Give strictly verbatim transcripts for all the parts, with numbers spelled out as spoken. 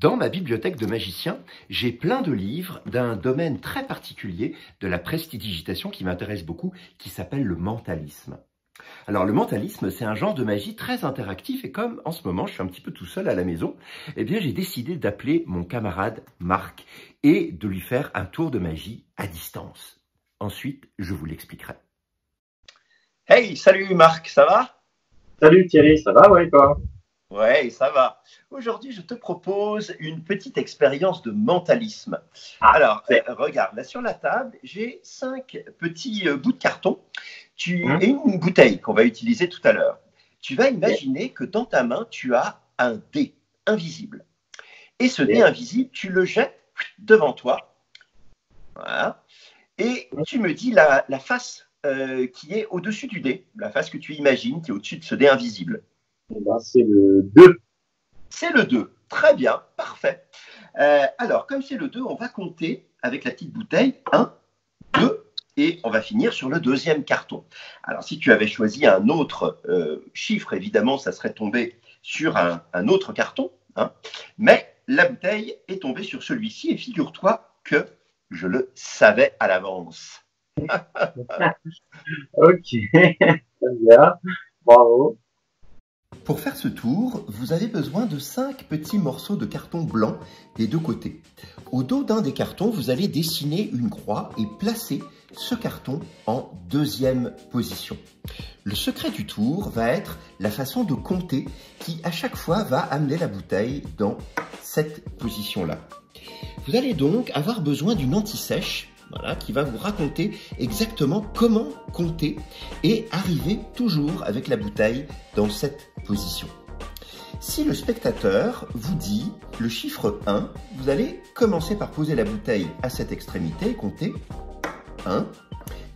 Dans ma bibliothèque de magicien, j'ai plein de livres d'un domaine très particulier de la prestidigitation qui m'intéresse beaucoup, qui s'appelle le mentalisme. Alors le mentalisme, c'est un genre de magie très interactif et comme en ce moment je suis un petit peu tout seul à la maison, eh bien j'ai décidé d'appeler mon camarade Marc et de lui faire un tour de magie à distance. Ensuite, je vous l'expliquerai. Hey, salut Marc, ça va? Salut Thierry, ça va, ouais, toi? Ouais, ça va. Aujourd'hui, je te propose une petite expérience de mentalisme. Alors, euh, regarde, là sur la table, j'ai cinq petits euh, bouts de carton tu... mmh. et une bouteille qu'on va utiliser tout à l'heure. Tu vas imaginer yeah. que dans ta main, tu as un dé invisible. Et ce yeah. dé invisible, tu le jettes devant toi. Voilà. Et tu me dis la, la face euh, qui est au-dessus du dé, la face que tu imagines qui est au-dessus de ce dé invisible. Eh ben, c'est le deux. C'est le deux. Très bien. Parfait. Euh, alors, comme c'est le deux, on va compter avec la petite bouteille un, deux et on va finir sur le deuxième carton. Alors, si tu avais choisi un autre euh, chiffre, évidemment, ça serait tombé sur un, un autre carton. Hein, mais la bouteille est tombée sur celui-ci et figure-toi que je le savais à l'avance. Ok. Très bien. Bravo. Pour faire ce tour, vous avez besoin de cinq petits morceaux de carton blanc des deux côtés. Au dos d'un des cartons, vous allez dessiner une croix et placer ce carton en deuxième position. Le secret du tour va être la façon de compter qui, à chaque fois, va amener la bouteille dans cette position-là. Vous allez donc avoir besoin d'une anti-sèche, voilà, qui va vous raconter exactement comment compter et arriver toujours avec la bouteille dans cette position. Si le spectateur vous dit le chiffre un, vous allez commencer par poser la bouteille à cette extrémité et compter un.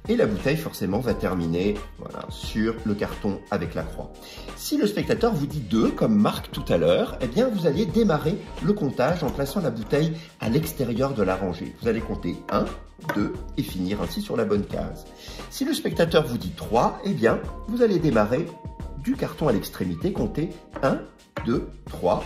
Et la bouteille forcément va terminer voilà, sur le carton avec la croix. Si le spectateur vous dit deux, comme Marc tout à l'heure, eh bien vous allez démarrer le comptage en plaçant la bouteille à l'extérieur de la rangée. Vous allez compter un, deux et finir ainsi sur la bonne case. Si le spectateur vous dit trois, eh bien vous allez démarrer du carton à l'extrémité, compter un, deux, trois.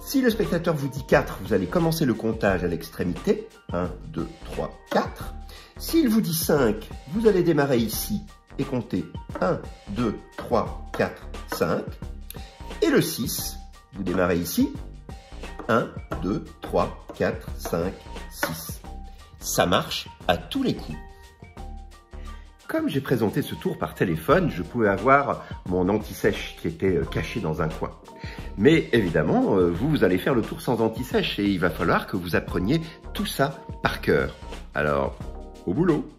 Si le spectateur vous dit quatre, vous allez commencer le comptage à l'extrémité, un, deux, trois, quatre. S'il vous dit cinq, vous allez démarrer ici et compter un, deux, trois, quatre, cinq. Et le six, vous démarrez ici, un, deux, trois, quatre, cinq, six. Ça marche à tous les coups. Comme j'ai présenté ce tour par téléphone, je pouvais avoir mon anti-sèche qui était caché dans un coin. Mais évidemment, vous, vous allez faire le tour sans anti-sèche et il va falloir que vous appreniez tout ça par cœur. Alors... au boulot!